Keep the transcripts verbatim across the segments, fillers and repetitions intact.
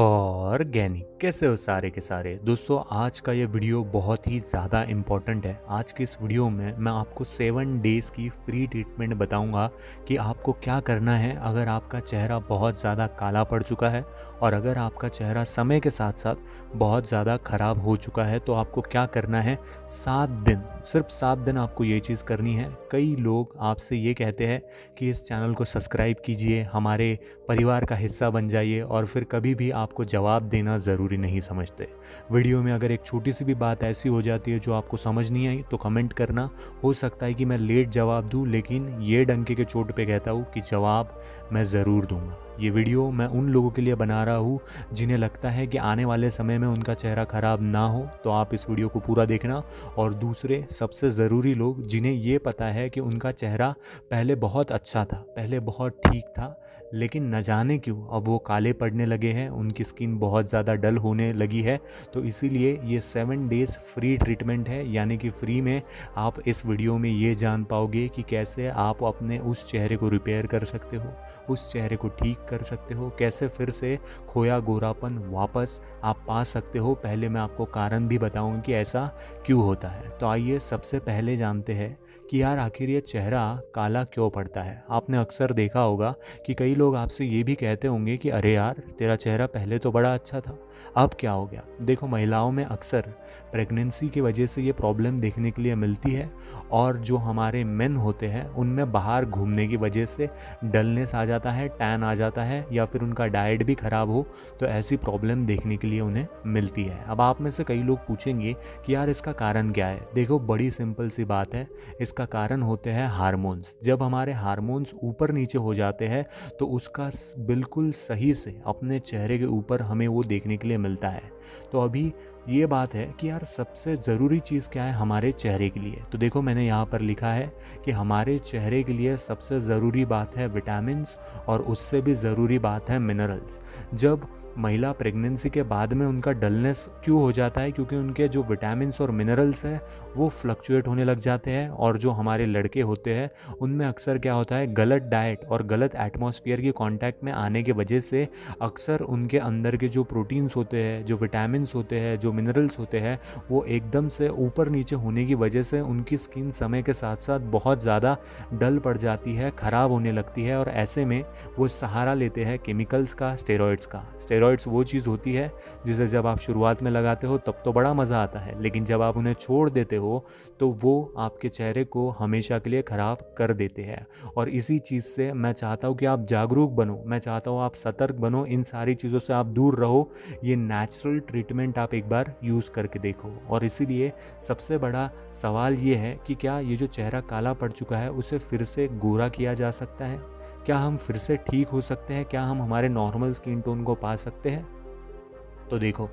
Organic कैसे हो सारे के सारे दोस्तों। आज का ये वीडियो बहुत ही ज़्यादा इम्पॉर्टेंट है। आज के इस वीडियो में मैं आपको सेवन डेज़ की फ्री ट्रीटमेंट बताऊंगा कि आपको क्या करना है अगर आपका चेहरा बहुत ज़्यादा काला पड़ चुका है और अगर आपका चेहरा समय के साथ साथ बहुत ज़्यादा ख़राब हो चुका है तो आपको क्या करना है। सात दिन, सिर्फ सात दिन आपको ये चीज़ करनी है। कई लोग आपसे ये कहते हैं कि इस चैनल को सब्सक्राइब कीजिए, हमारे परिवार का हिस्सा बन जाइए, और फिर कभी भी आपको जवाब देना ज़रूरी नहीं समझते। वीडियो में अगर एक छोटी सी भी बात ऐसी हो जाती है जो आपको समझ नहीं आई तो कमेंट करना। हो सकता है कि मैं लेट जवाब दूँ, लेकिन ये डंके के चोट पे कहता हूँ कि जवाब मैं ज़रूर दूँगा। ये वीडियो मैं उन लोगों के लिए बना रहा हूँ जिन्हें लगता है कि आने वाले समय में उनका चेहरा ख़राब ना हो, तो आप इस वीडियो को पूरा देखना। और दूसरे सबसे ज़रूरी लोग जिन्हें ये पता है कि उनका चेहरा पहले बहुत अच्छा था, पहले बहुत ठीक था, लेकिन न जाने क्यों अब वो काले पड़ने लगे हैं, उनकी स्किन बहुत ज़्यादा डल होने लगी है। तो इसीलिए ये सेवन डेज़ फ्री ट्रीटमेंट है, यानी कि फ्री में आप इस वीडियो में ये जान पाओगे कि कैसे आप अपने उस चेहरे को रिपेयर कर सकते हो, उस चेहरे को ठीक कर सकते हो, कैसे फिर से खोया गोरापन वापस आप पा सकते हो। पहले मैं आपको कारण भी बताऊंगा कि ऐसा क्यों होता है। तो आइए सबसे पहले जानते हैं कि यार आखिर ये चेहरा काला क्यों पड़ता है। आपने अक्सर देखा होगा कि कई लोग आपसे ये भी कहते होंगे कि अरे यार तेरा चेहरा पहले तो बड़ा अच्छा था, अब क्या हो गया। देखो, महिलाओं में अक्सर प्रेगनेंसी की वजह से ये प्रॉब्लम देखने के लिए मिलती है, और जो हमारे मेन होते हैं उनमें बाहर घूमने की वजह से डलनेस आ जाता है, टैन आ जाता है, या फिर उनका डाइट भी ख़राब हो तो ऐसी प्रॉब्लम देखने के लिए उन्हें मिलती है। अब आप में से कई लोग पूछेंगे कि यार इसका कारण क्या है। देखो, बड़ी सिंपल सी बात है, इसका कारण होते हैं हार्मोन्स। जब हमारे हार्मोन्स ऊपर नीचे हो जाते हैं तो उसका बिल्कुल सही से अपने चेहरे के ऊपर हमें वो देखने के लिए मिलता है। तो अभी ये बात है कि यार सबसे ज़रूरी चीज़ क्या है हमारे चेहरे के लिए। तो देखो, मैंने यहाँ पर लिखा है कि हमारे चेहरे के लिए सबसे ज़रूरी बात है विटामिन्स, और उससे भी ज़रूरी बात है मिनरल्स। जब महिला प्रेगनेंसी के बाद में उनका डलनेस क्यों हो जाता है, क्योंकि उनके जो विटामिन्स और मिनरल्स हैं वो फ्लक्चुएट होने लग जाते हैं। और जो हमारे लड़के होते हैं उनमें अक्सर क्या होता है, गलत डाइट और गलत एटमॉस्फेयर के कांटेक्ट में आने की वजह से अक्सर उनके अंदर के जो प्रोटीन्स होते हैं, जो विटामिन्स होते हैं, जो मिनरल्स होते हैं, वो एकदम से ऊपर नीचे होने की वजह से उनकी स्किन समय के साथ साथ बहुत ज़्यादा डल पड़ जाती है, ख़राब होने लगती है। और ऐसे में वो सहारा लेते हैं केमिकल्स का, स्टेरॉइड्स का। स्टेरॉइड्स वो चीज़ होती है जिसे जब आप शुरुआत में लगाते हो तब तो बड़ा मज़ा आता है, लेकिन जब आप उन्हें छोड़ देते हो तो वो आपके चेहरे को हमेशा के लिए ख़राब कर देते हैं। और इसी चीज़ से मैं चाहता हूँ कि आप जागरूक बनो, मैं चाहता हूँ आप सतर्क बनो, इन सारी चीज़ों से आप दूर रहो। ये नेचुरल ट्रीटमेंट आप एक बार यूज़ करके देखो। और इसीलिए सबसे बड़ा सवाल ये है कि क्या ये जो चेहरा काला पड़ चुका है उसे फिर से गोरा किया जा सकता है, क्या हम फिर से ठीक हो सकते हैं, क्या हम हमारे नॉर्मल स्किन टोन को पा सकते हैं। तो देखो,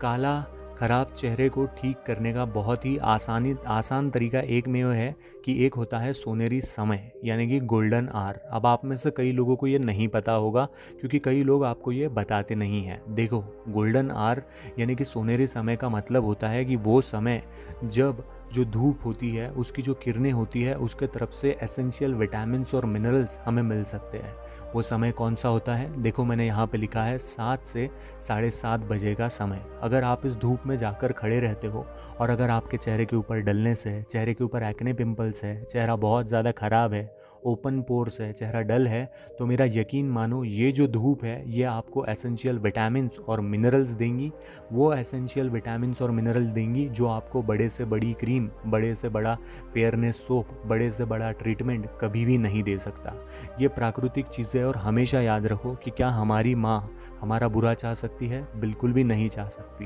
काला ख़राब चेहरे को ठीक करने का बहुत ही आसानी आसान तरीका एक में है कि एक होता है सोनेरी समय, यानी कि गोल्डन आवर। अब आप में से कई लोगों को ये नहीं पता होगा क्योंकि कई लोग आपको ये बताते नहीं हैं। देखो, गोल्डन आवर यानी कि सोनेरी समय का मतलब होता है कि वो समय जब जो धूप होती है उसकी जो किरणें होती है उसके तरफ से एसेंशियल विटामिन्स और मिनरल्स हमें मिल सकते हैं। वो समय कौन सा होता है। देखो, मैंने यहाँ पे लिखा है सात से साढ़े सात बजे का समय। अगर आप इस धूप में जाकर खड़े रहते हो और अगर आपके चेहरे के ऊपर डलनेस है, चेहरे के ऊपर एक्ने पिंपल्स है, चेहरा बहुत ज़्यादा ख़राब है, ओपन पोर्स है, चेहरा डल है, तो मेरा यकीन मानो ये जो धूप है ये आपको एसेंशियल विटामिन्स और मिनरल्स देंगी। वो एसेंशियल विटामिन्स और मिनरल देंगी जो आपको बड़े से बड़ी क्रीम, बड़े से बड़ा फेयरनेस सोप, बड़े से बड़ा ट्रीटमेंट कभी भी नहीं दे सकता। ये प्राकृतिक चीज़ें। और हमेशा याद रखो कि क्या हमारी माँ हमारा बुरा चाह सकती है? बिल्कुल भी नहीं चाह सकती।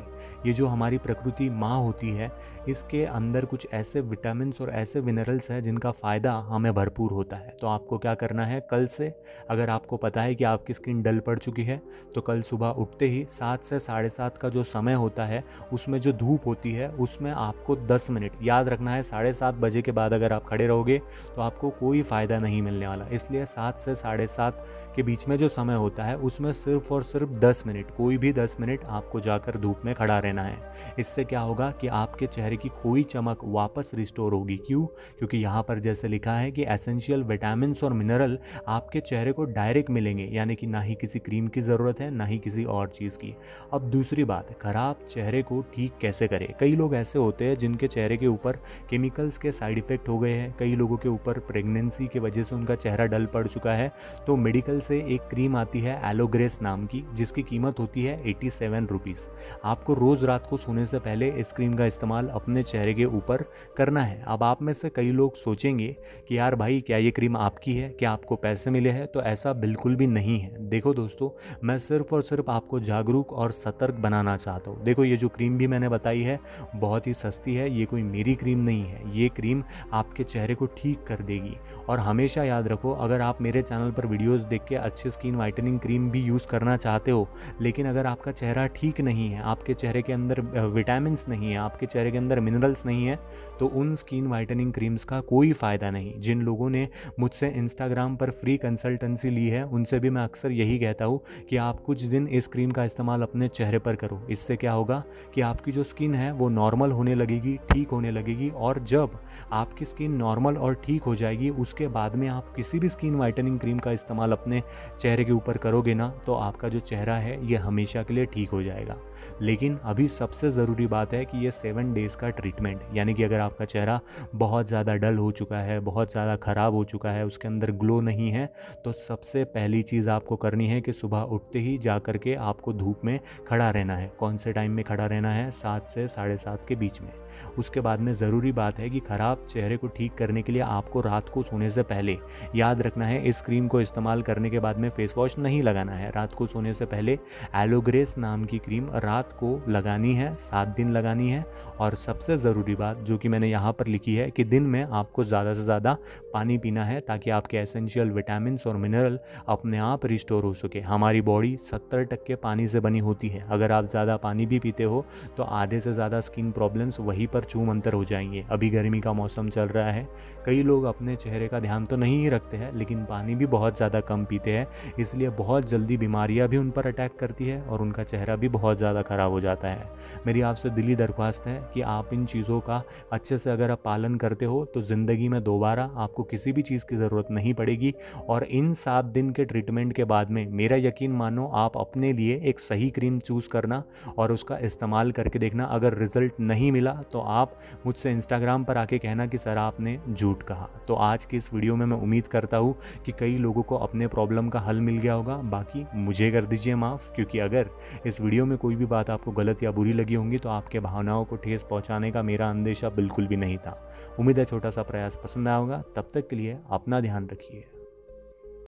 ये जो हमारी प्रकृति माँ होती है इसके अंदर कुछ ऐसे विटामिन्स और ऐसे मिनरल्स हैं जिनका फ़ायदा हमें भरपूर होता है। तो आपको क्या करना है, कल से अगर आपको पता है कि आपकी स्किन डल पड़ चुकी है तो कल सुबह उठते ही सात से साढ़े सात का जो समय होता है उसमें जो धूप होती है उसमें आपको दस मिनट याद रखना है। साढ़े सात बजे के बाद अगर आप खड़े रहोगे तो आपको कोई फ़ायदा नहीं मिलने वाला। इसलिए सात से साढ़े सात के बीच में जो समय होता है उसमें सिर्फ और सिर्फ दस मिनट, कोई भी दस मिनट आपको जाकर धूप में खड़ा रहना है। इससे क्या होगा कि आपके चेहरे की खोई चमक वापस रिस्टोर होगी। क्यों? क्योंकि यहाँ पर जैसे लिखा है कि एसेंशियल विटामिन विटामिन्स और मिनरल आपके चेहरे को डायरेक्ट मिलेंगे, यानी कि ना ही किसी क्रीम की ज़रूरत है ना ही किसी और चीज़ की। अब दूसरी बात, खराब चेहरे को ठीक कैसे करें। कई लोग ऐसे होते हैं जिनके चेहरे के ऊपर केमिकल्स के साइड इफ़ेक्ट हो गए हैं, कई लोगों के ऊपर प्रेगनेंसी की वजह से उनका चेहरा डल पड़ चुका है। तो मेडिकल से एक क्रीम आती है एलोग्रेस नाम की, जिसकी कीमत होती है सत्तासी रुपीस। आपको रोज़ रात को सोने से पहले इस क्रीम का इस्तेमाल अपने चेहरे के ऊपर करना है। अब आप में से कई लोग सोचेंगे कि यार भाई, क्या ये क्रीम आपकी है, क्या आपको पैसे मिले हैं? तो ऐसा बिल्कुल भी नहीं है। देखो दोस्तों, मैं सिर्फ और सिर्फ आपको जागरूक और सतर्क बनाना चाहता हूँ। देखो, ये जो क्रीम भी मैंने बताई है बहुत ही सस्ती है, ये कोई मेरी क्रीम नहीं है। ये क्रीम आपके चेहरे को ठीक कर देगी। और हमेशा याद रखो, अगर आप मेरे चैनल पर वीडियोस देख के अच्छे स्किन वाइटनिंग क्रीम भी यूज़ करना चाहते हो, लेकिन अगर आपका चेहरा ठीक नहीं है, आपके चेहरे के अंदर विटामिन्स नहीं है, आपके चेहरे के अंदर मिनरल्स नहीं है, तो उन स्किन वाइटनिंग क्रीम्स का कोई फ़ायदा नहीं। जिन लोगों ने मुझसे इंस्टाग्राम पर फ्री कंसल्टेंसी ली है, उनसे भी मैं अक्सर यही कहता हूँ कि आप कुछ दिन इस क्रीम का इस्तेमाल अपने चेहरे पर करो। इससे क्या होगा कि आपकी जो स्किन है वो नॉर्मल होने लगेगी, ठीक होने लगेगी। और जब आपकी स्किन नॉर्मल और ठीक हो जाएगी, उसके बाद में आप किसी भी स्किन वाइटनिंग क्रीम का इस्तेमाल अपने चेहरे के ऊपर करोगे ना, तो आपका जो चेहरा है ये हमेशा के लिए ठीक हो जाएगा। लेकिन अभी सबसे ज़रूरी बात है कि ये सेवन डेज़ का ट्रीटमेंट, यानी कि अगर आपका चेहरा बहुत ज़्यादा डल हो चुका है, बहुत ज़्यादा ख़राब हो चुका है, उसके अंदर ग्लो नहीं है, तो सबसे पहली चीज़ आपको करनी है कि सुबह उठते ही जा कर के आपको धूप में खड़ा रहना है। कौन से टाइम में खड़ा रहना है? सात से साढ़े सात के बीच में। उसके बाद में ज़रूरी बात है कि ख़राब चेहरे को ठीक करने के लिए आपको रात को सोने से पहले याद रखना है, इस क्रीम को इस्तेमाल करने के बाद में फेस वॉश नहीं लगाना है। रात को सोने से पहले एलोग्रेस नाम की क्रीम रात को लगानी है, सात दिन लगानी है। और सबसे ज़रूरी बात जो कि मैंने यहाँ पर लिखी है कि दिन में आपको ज़्यादा से ज़्यादा पानी पीना है, ताकि आपके एसेंशियल विटामिन्स और मिनरल अपने आप रिस्टोर हो सके। हमारी बॉडी सत्तर टक्के पानी से बनी होती है। अगर आप ज़्यादा पानी भी पीते हो तो आधे से ज़्यादा स्किन प्रॉब्लम्स वही पर चूम अंतर हो जाएंगे। अभी गर्मी का मौसम चल रहा है, कई लोग अपने चेहरे का ध्यान तो नहीं रखते हैं, लेकिन पानी भी बहुत ज़्यादा कम पीते हैं, इसलिए बहुत जल्दी बीमारियां भी उन पर अटैक करती है और उनका चेहरा भी बहुत ज़्यादा ख़राब हो जाता है। मेरी आपसे दिली दरख्वास्त है कि आप इन चीज़ों का अच्छे से अगर आप पालन करते हो तो ज़िंदगी में दोबारा आपको किसी भी चीज़ की ज़रूरत नहीं पड़ेगी। और इन सात दिन के ट्रीटमेंट के बाद में मेरा यकीन मानो, आप अपने लिए एक सही क्रीम चूज़ करना और उसका इस्तेमाल करके देखना। अगर रिज़ल्ट नहीं मिला तो आप मुझसे इंस्टाग्राम पर आके कहना कि सर आपने झूठ कहा। तो आज की इस वीडियो में मैं उम्मीद करता हूँ कि कई लोगों को अपने प्रॉब्लम का हल मिल गया होगा। बाकी मुझे कर दीजिए माफ़, क्योंकि अगर इस वीडियो में कोई भी बात आपको गलत या बुरी लगी होंगी तो आपके भावनाओं को ठेस पहुँचाने का मेरा अंदेशा बिल्कुल भी नहीं था। उम्मीद है छोटा सा प्रयास पसंद आया होगा। तब तक के लिए अपना ध्यान रखिए।